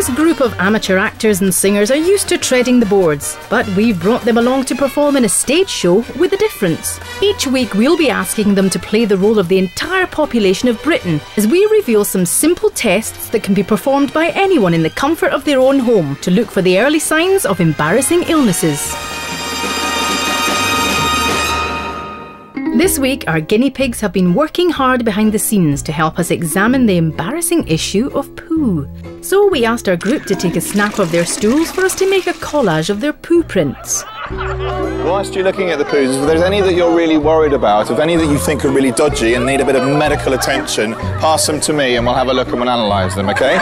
This group of amateur actors and singers are used to treading the boards, but we've brought them along to perform in a stage show with a difference. Each week we'll be asking them to play the role of the entire population of Britain as we reveal some simple tests that can be performed by anyone in the comfort of their own home to look for the early signs of embarrassing illnesses. This week, our guinea pigs have been working hard behind the scenes to help us examine the embarrassing issue of poo. So we asked our group to take a snap of their stools for us to make a collage of their poo prints. Whilst you're looking at the poos, if there's any that you're really worried about, if any that you think are really dodgy and need a bit of medical attention, pass them to me and we'll have a look and we'll analyse them, OK?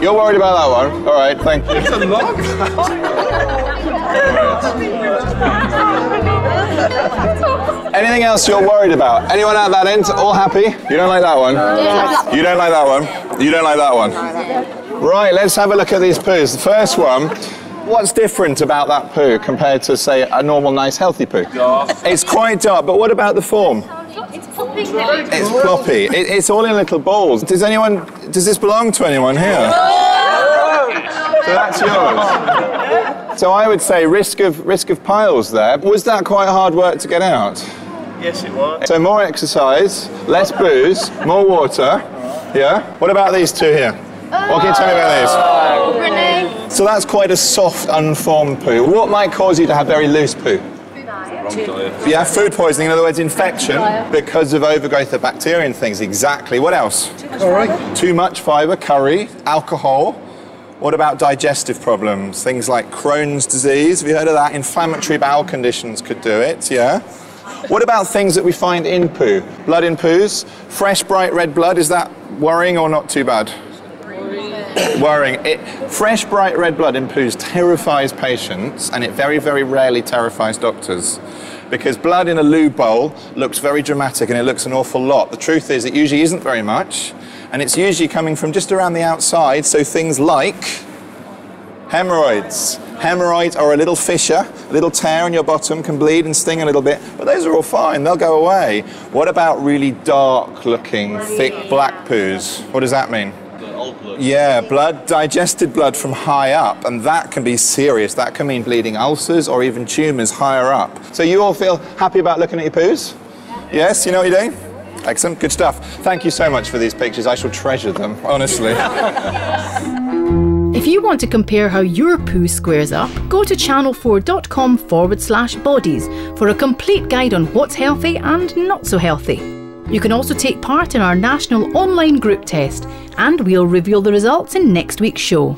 You're worried about that one? All right, thank you. It's a lot. Anything else you're worried about? Anyone at that end? All happy? You don't like that one? Yeah. You don't like that one? You don't like that one? Right, let's have a look at these poos. The first one, what's different about that poo compared to, say, a normal, nice, healthy poo? It's quite dark, but what about the form? It's floppy. It's floppy. It's all in little balls. Does this belong to anyone here? So that's yours. So I would say risk of piles there. Was that quite hard work to get out? Yes, it was. So more exercise, less booze, more water. Yeah? What about these two here? What can you tell me about these? So that's quite a soft, unformed poo. What might cause you to have very loose poo? Yeah, food poisoning, in other words, infection because of overgrowth of bacteria and things. Exactly. What else? Too much fibre, curry, alcohol. What about digestive problems? Things like Crohn's disease, have you heard of that? Inflammatory bowel conditions could do it, yeah? What about things that we find in poo? Blood in poos? Fresh, bright red blood, is that worrying or not too bad? Worrying. Fresh, bright red blood in poos terrifies patients, and it very, very rarely terrifies doctors. Because blood in a loo bowl looks very dramatic and it looks an awful lot. The truth is it usually isn't very much. And it's usually coming from just around the outside, so things like hemorrhoids. Hemorrhoids are a little fissure, a little tear in your bottom, can bleed and sting a little bit, but those are all fine, they'll go away. What about really dark-looking, thick black poos? What does that mean? Yeah, blood, digested blood from high up, and that can be serious. That can mean bleeding ulcers or even tumours higher up. So you all feel happy about looking at your poos? Yes, you know what you're doing? Excellent, good stuff. Thank you so much for these pictures. I shall treasure them, honestly. If you want to compare how your poo squares up, go to channel4.com/bodies for a complete guide on what's healthy and not so healthy. You can also take part in our national online group test, and we'll reveal the results in next week's show.